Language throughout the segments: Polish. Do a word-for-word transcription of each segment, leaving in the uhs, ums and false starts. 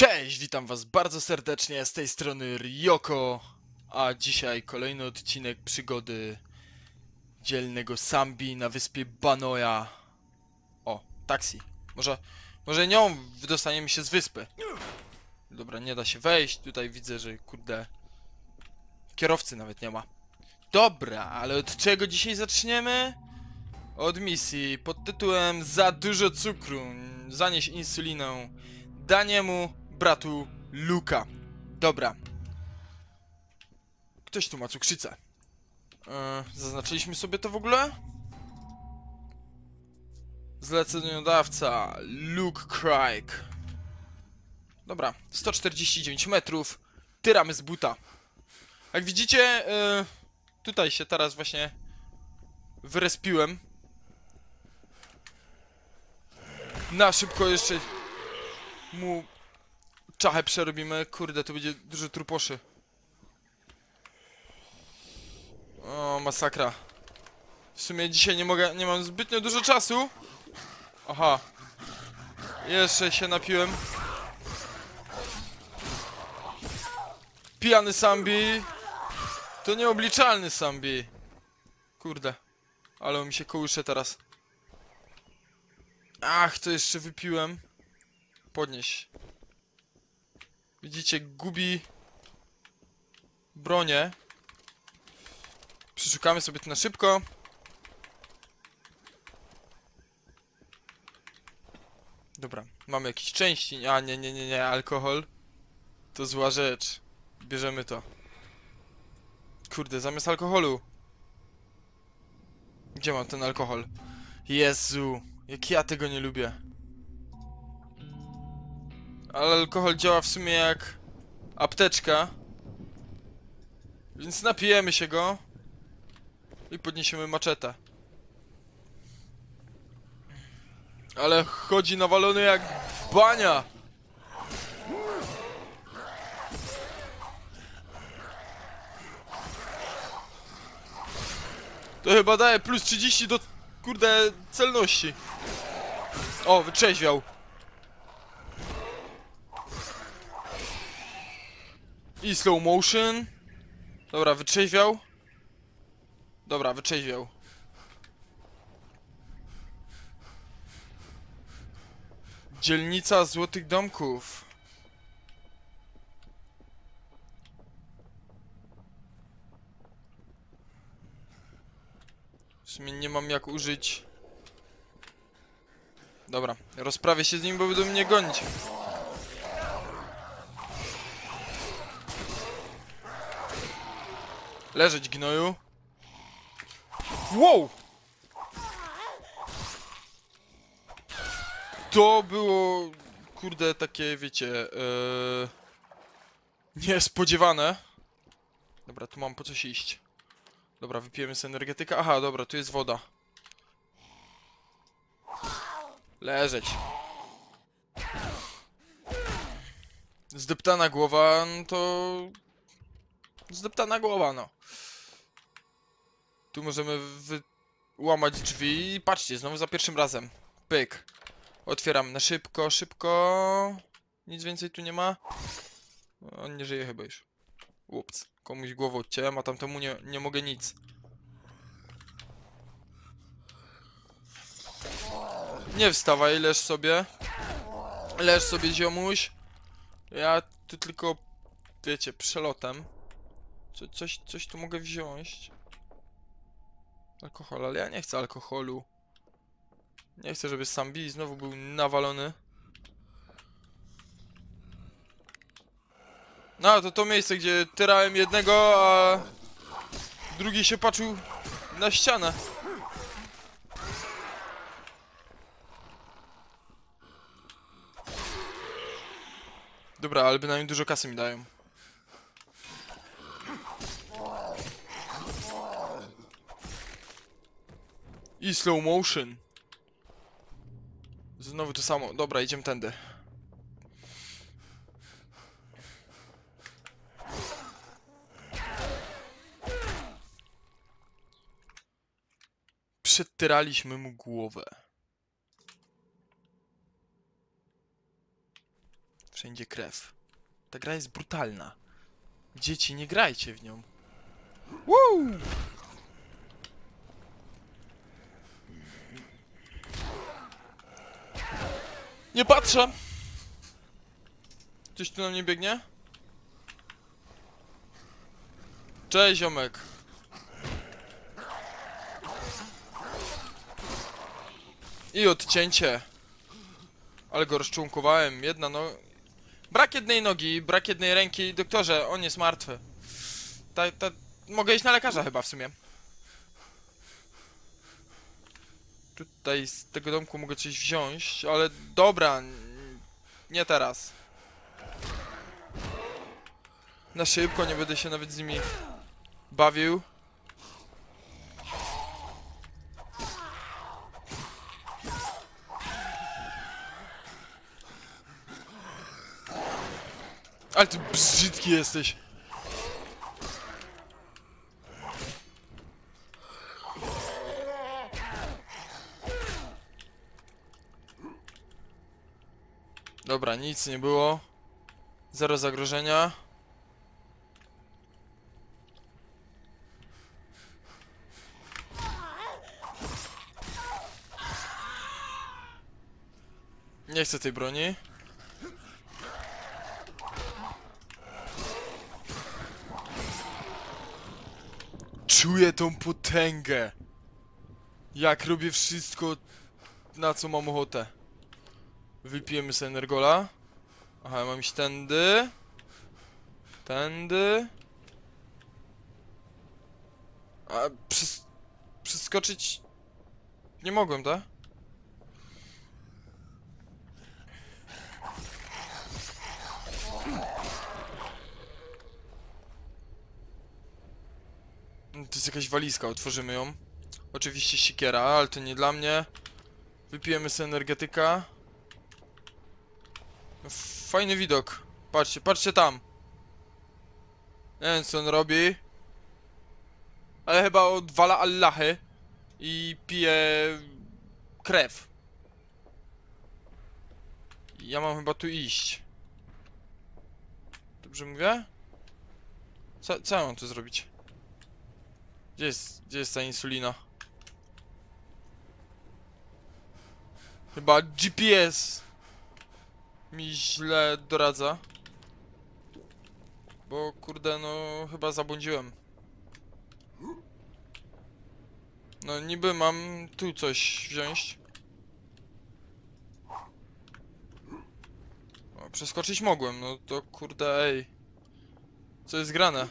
Cześć, witam was bardzo serdecznie, z tej strony Ryoko, a dzisiaj kolejny odcinek przygody Dzielnego Sambi na wyspie Banoja. O, taksi. Może, może nią wydostaniemy się z wyspy. Dobra, nie da się wejść, tutaj widzę, że kurde, kierowcy nawet nie ma. Dobra, ale od czego dzisiaj zaczniemy? Od misji pod tytułem Za dużo cukru, zanieś insulinę Daniemu bratu Luka. Dobra. Ktoś tu ma cukrzycę. Yy, zaznaczyliśmy sobie to w ogóle? Zleceniodawca Luke Krike. Dobra, sto czterdzieści dziewięć metrów. Tyramy z buta. Jak widzicie, yy, tutaj się teraz właśnie wyrespiłem. Na szybko jeszcze mu czachę przerobimy. Kurde, to będzie dużo truposzy. O, masakra. W sumie dzisiaj nie mogę, nie mam zbytnio dużo czasu. Aha. Jeszcze się napiłem. Pijany Sambi. To nieobliczalny Sambi. Kurde. Ale mi się kołysze teraz. Ach, to jeszcze wypiłem. Podnieś. Widzicie, gubi bronię. Przeszukamy sobie to na szybko. Dobra, mamy jakieś części. A, nie, nie, nie, nie, alkohol. To zła rzecz. Bierzemy to. Kurde, zamiast alkoholu. Gdzie mam ten alkohol? Jezu, jak ja tego nie lubię. Ale alkohol działa w sumie jak apteczka. Więc napijemy się go i podniesiemy maczetę. Ale chodzi nawalony jak bania. To chyba daje plus trzydzieści do, kurde, celności. O, wytrzeźwiał. I slow motion. Dobra, wytrzeźwiał. Dobra, wytrzeźwiał. Dzielnica Złotych Domków. W sumie nie mam jak użyć. Dobra, rozprawię się z nim, bo będą mnie gonić. Leżeć, gnoju. Wow! To było, kurde, takie, wiecie, yy, niespodziewane. Dobra, tu mam po coś iść. Dobra, wypijemy z energetyka. Aha, dobra, tu jest woda. Leżeć. Zdeptana głowa, no to... Zdeptana głowa, no. Tu możemy wyłamać drzwi i patrzcie, znowu za pierwszym razem. Pyk. Otwieram na szybko, szybko. Nic więcej tu nie ma. On nie żyje chyba już. Ups, komuś głowę odcięłem, a tamtemu nie, nie mogę nic. Nie wstawaj, leż sobie. Leż sobie, ziomuś. Ja tu tylko, wiecie, przelotem. Co, coś, coś tu mogę wziąć. Alkohol, ale ja nie chcę alkoholu. Nie chcę, żeby Sambi znowu był nawalony. No, to to miejsce, gdzie tyrałem jednego, a drugi się patrzył na ścianę. Dobra, ale bynajmniej dużo kasy mi dają. I slow motion. Znowu to samo. Dobra, idziemy tędy. Przetyraliśmy mu głowę. Wszędzie krew. Ta gra jest brutalna. Dzieci, nie grajcie w nią. Woo! Nie patrzę! Coś tu na mnie biegnie? Cześć, ziomek! I odcięcie! Ale go rozczłonkowałem, jedna no... Brak jednej nogi, brak jednej ręki, doktorze, on jest martwy. Ta, ta... Mogę iść na lekarza chyba w sumie. Tutaj z tego domku mogę coś wziąć, ale dobra, nie teraz. Na szybko, nie będę się nawet z nimi bawił. Ale ty brzydki jesteś. Dobra, nic nie było. Zero zagrożenia. Nie chcę tej broni. Czuję tą potęgę. Jak robię wszystko, na co mam ochotę. Wypijemy sobie energola. Aha, ja mam iść tędy. Tędy. A przes przeskoczyć... Nie mogłem, tak? To jest jakaś walizka, otworzymy ją. Oczywiście siekiera, ale to nie dla mnie. Wypijemy sobie energetyka. Fajny widok. Patrzcie, patrzcie tam. Nie wiem co on robi. Ale chyba odwala Allahy. I pije... krew. Ja mam chyba tu iść. Dobrze mówię? Co, co ja mam tu zrobić? Gdzie jest, gdzie jest ta insulina? Chyba G P S mi źle doradza. Bo kurde, no chyba zabłądziłem. No niby mam tu coś wziąć. O, przeskoczyć mogłem, no to kurde ej. Co jest grane?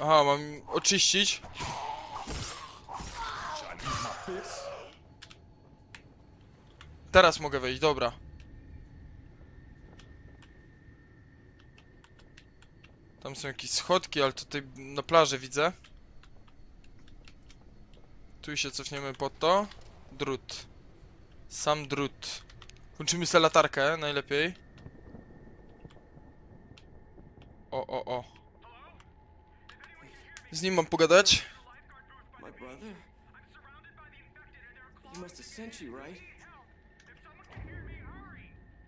Aha, mam oczyścić. Teraz mogę wejść, dobra. Tam są jakieś schodki, ale tutaj na plaży widzę. Tu się cofniemy po to. Drut. Sam drut. Włączymy sobie latarkę, najlepiej. O, o, o. Z nim mam pogadać.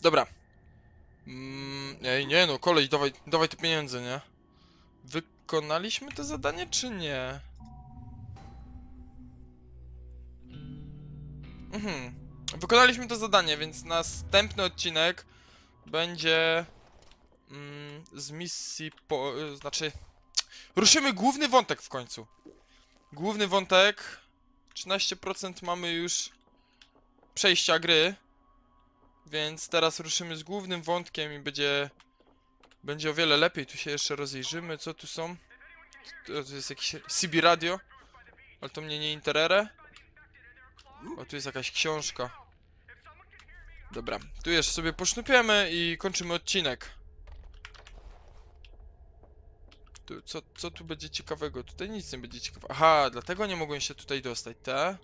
Dobra. Mm, ej, nie no, kolej, dawaj, dawaj te pieniądze, nie? Wykonaliśmy to zadanie, czy nie? Mhm. Wykonaliśmy to zadanie, więc następny odcinek będzie... Mm, z misji po... znaczy... Ruszymy główny wątek w końcu. Główny wątek. trzynaście procent mamy już przejścia gry. Więc teraz ruszymy z głównym wątkiem i będzie... Będzie o wiele lepiej. Tu się jeszcze rozejrzymy. Co tu są? O, tu jest jakieś C B radio. Ale to mnie nie interere. O, tu jest jakaś książka. Dobra. Tu jeszcze sobie posznupiemy i kończymy odcinek. Tu, co, co tu będzie ciekawego? Tutaj nic nie będzie ciekawego. Aha, dlatego nie mogłem się tutaj dostać. Te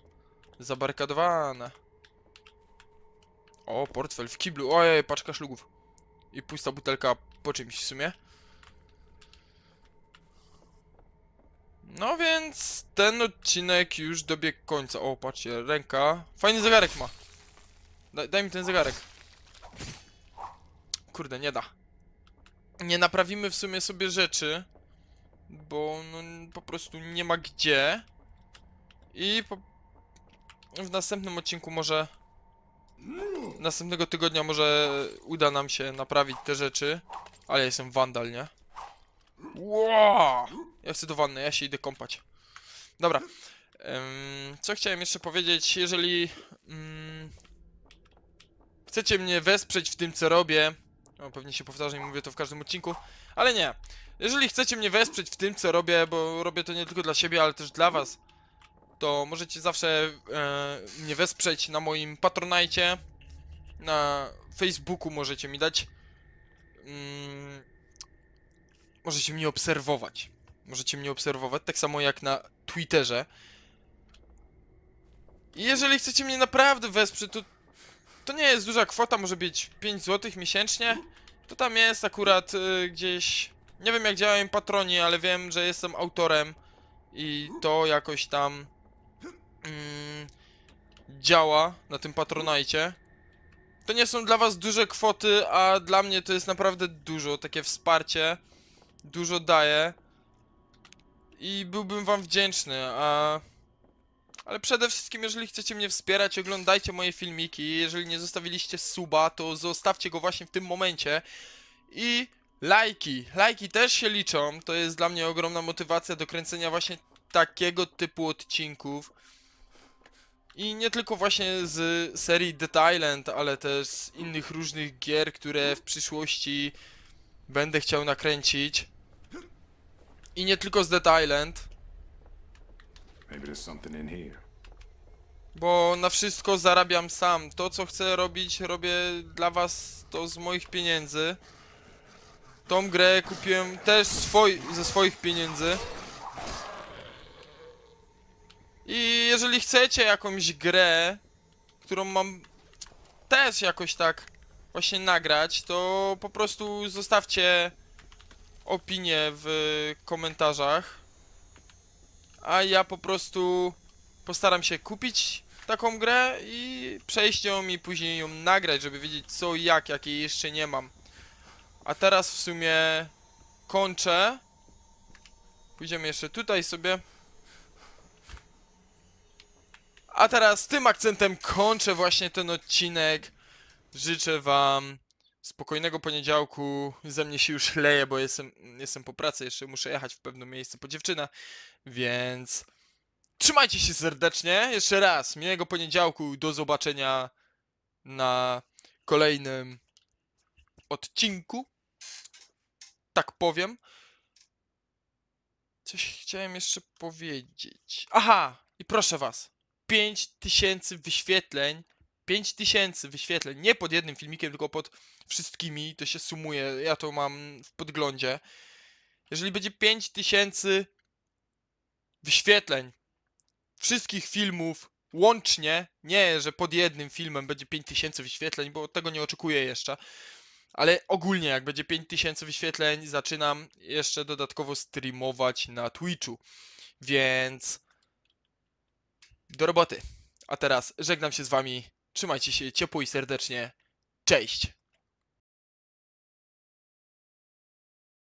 zabarykadowane. O, portfel w kiblu. Ojej, paczka szlugów. I pusta butelka po czymś w sumie. No więc ten odcinek już dobiegł końca. O, patrzcie, ręka. Fajny zegarek ma. Daj, daj mi ten zegarek. Kurde, nie da. Nie naprawimy w sumie sobie rzeczy, bo no, po prostu nie ma gdzie. I po... w następnym odcinku może... Następnego tygodnia może uda nam się naprawić te rzeczy. Ale ja jestem wandal, nie? Wow! Ja chcę do wanny, ja się idę kąpać. Dobra. Um, co chciałem jeszcze powiedzieć, jeżeli... Um, chcecie mnie wesprzeć w tym, co robię... No, pewnie się powtarzam i mówię to w każdym odcinku, ale nie. Jeżeli chcecie mnie wesprzeć w tym, co robię, bo robię to nie tylko dla siebie, ale też dla was, to możecie zawsze e, mnie wesprzeć na moim Patronite, na Facebooku możecie mi dać. Mm, możecie mnie obserwować. Możecie mnie obserwować, tak samo jak na Twitterze. I jeżeli chcecie mnie naprawdę wesprzeć, to to nie jest duża kwota, może być pięć złotych miesięcznie. To tam jest akurat y, gdzieś... Nie wiem jak działają patroni, ale wiem, że jestem autorem. I to jakoś tam... Y, działa na tym Patronite. To nie są dla was duże kwoty, a dla mnie to jest naprawdę dużo. Takie wsparcie. Dużo daje. I byłbym wam wdzięczny, a... Ale przede wszystkim, jeżeli chcecie mnie wspierać, oglądajcie moje filmiki. Jeżeli nie zostawiliście suba, to zostawcie go właśnie w tym momencie. I lajki. Lajki też się liczą. To jest dla mnie ogromna motywacja do kręcenia właśnie takiego typu odcinków. I nie tylko właśnie z serii The Thailand, ale też z innych różnych gier, które w przyszłości będę chciał nakręcić. I nie tylko z The Thailand. Bo na wszystko zarabiam sam. To, co chcę robić, robię dla was to z moich pieniędzy. Tą grę kupiłem też swoj, ze swoich pieniędzy. I jeżeli chcecie jakąś grę, którą mam też jakoś tak właśnie nagrać, to po prostu zostawcie opinię w komentarzach. A ja po prostu postaram się kupić taką grę i przejść ją i później ją nagrać, żeby wiedzieć co i jak, jak jej jeszcze nie mam. A teraz w sumie kończę. Pójdziemy jeszcze tutaj sobie. A teraz tym akcentem kończę właśnie ten odcinek. Życzę wam spokojnego poniedziałku, ze mnie się już leje, bo jestem, jestem po pracy, jeszcze muszę jechać w pewne miejsce po dziewczynę, więc trzymajcie się serdecznie, jeszcze raz, miłego poniedziałku, do zobaczenia na kolejnym odcinku, tak powiem. Coś chciałem jeszcze powiedzieć, aha, i proszę was, pięć tysięcy wyświetleń, pięć tysięcy wyświetleń, nie pod jednym filmikiem, tylko pod wszystkimi, to się sumuje, ja to mam w podglądzie. Jeżeli będzie pięć tysięcy wyświetleń wszystkich filmów łącznie, nie, że pod jednym filmem będzie pięć tysięcy wyświetleń, bo tego nie oczekuję jeszcze, ale ogólnie jak będzie pięć tysięcy wyświetleń, zaczynam jeszcze dodatkowo streamować na Twitchu, więc do roboty. A teraz żegnam się z wami. Trzymajcie się ciepło i serdecznie. Cześć!